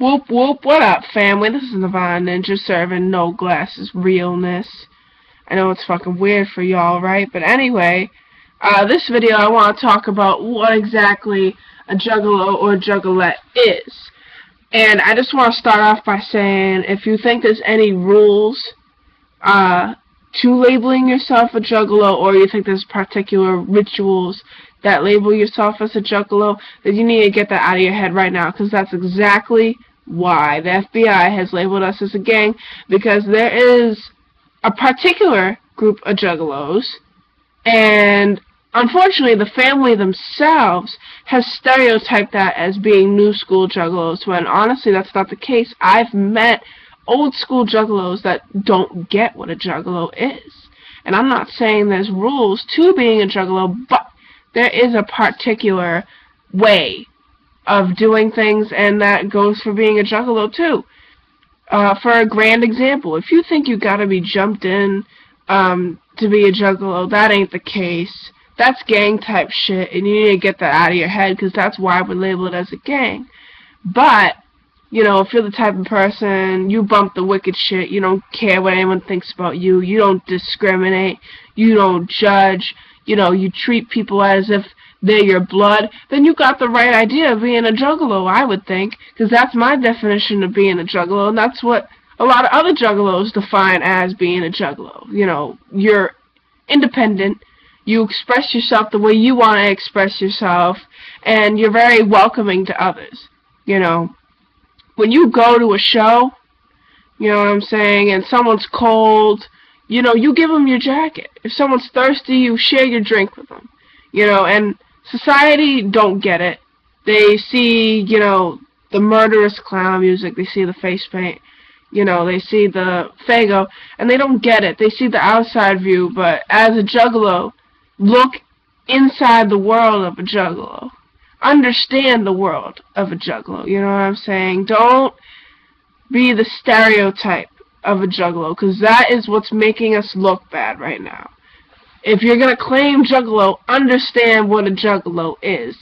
Whoop whoop, what up family, this is Nevana Ninja serving no glasses realness. I know it's fucking weird for y'all, right? But anyway, this video I want to talk about what exactly a juggalo or juggalette is. And I just want to start off by saying, if you think there's any rules to labeling yourself a juggalo, or you think there's particular rituals that label yourself as a juggalo, then you need to get that out of your head right now, because that's exactly why the FBI has labeled us as a gang, because there is a particular group of juggalos, and unfortunately the family themselves has stereotyped that as being new school juggalos, when honestly that's not the case. I've met old school juggalos that don't get what a juggalo is, and I'm not saying there's rules to being a juggalo, but there is a particular way of doing things, and that goes for being a juggalo too. For a grand example, if you think you gotta be jumped in to be a juggalo, that ain't the case. That's gang type shit, and you need to get that out of your head, because that's why we label it as a gang. But, you know, if you're the type of person, you bump the wicked shit, you don't care what anyone thinks about you, you don't discriminate, you don't judge, you know, you treat people as if they're your blood, then you got the right idea of being a juggalo, I would think, because that's my definition of being a juggalo, and that's what a lot of other juggalos define as being a juggalo. You know, you're independent, you express yourself the way you want to express yourself, and you're very welcoming to others, you know. When you go to a show, you know what I'm saying, and someone's cold, you know, you give them your jacket. If someone's thirsty, you share your drink with them. You know, and society don't get it. They see, you know, the murderous clown music, they see the face paint, you know, they see the Faygo, and they don't get it. They see the outside view, but as a juggalo, look inside the world of a juggalo. Understand the world of a juggalo, you know what I'm saying? Don't be the stereotype of a juggalo, because that is what's making us look bad right now. If you're going to claim juggalo, understand what a juggalo is.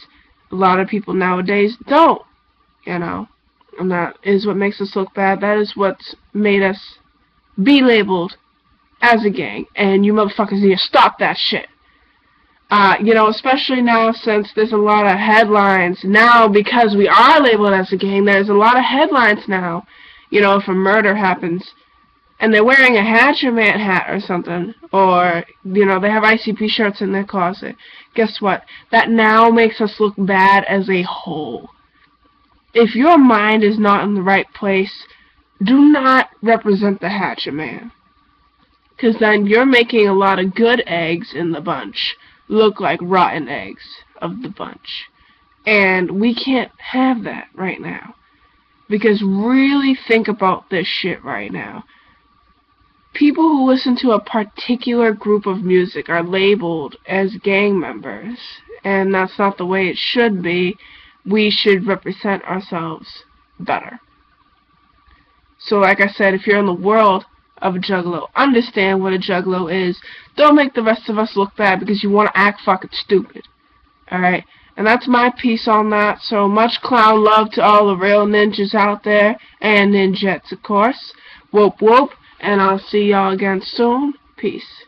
A lot of people nowadays don't, you know, and that is what makes us look bad. That is what's made us be labeled as a gang, and you motherfuckers need to stop that shit. You know, especially now since there's a lot of headlines now, because we are labeled as a gang, there's a lot of headlines now, you know, if a murder happens and they're wearing a Hatchetman hat or something, or, you know, they have ICP shirts in their closet. Guess what? That now makes us look bad as a whole. If your mind is not in the right place, do not represent the Hatchetman, because then you're making a lot of good eggs in the bunch look like rotten eggs of the bunch, and we can't have that right now, because really think about this shit right now. People who listen to a particular group of music are labeled as gang members, and that's not the way it should be. We should represent ourselves better. So like I said, if you're in the world of a juggalo, understand what a juggalo is. Don't make the rest of us look bad because you want to act fucking stupid. Alright? And that's my piece on that. So much clown love to all the real ninjas out there, and ninjettes of course. Whoop whoop, and I'll see y'all again soon. Peace.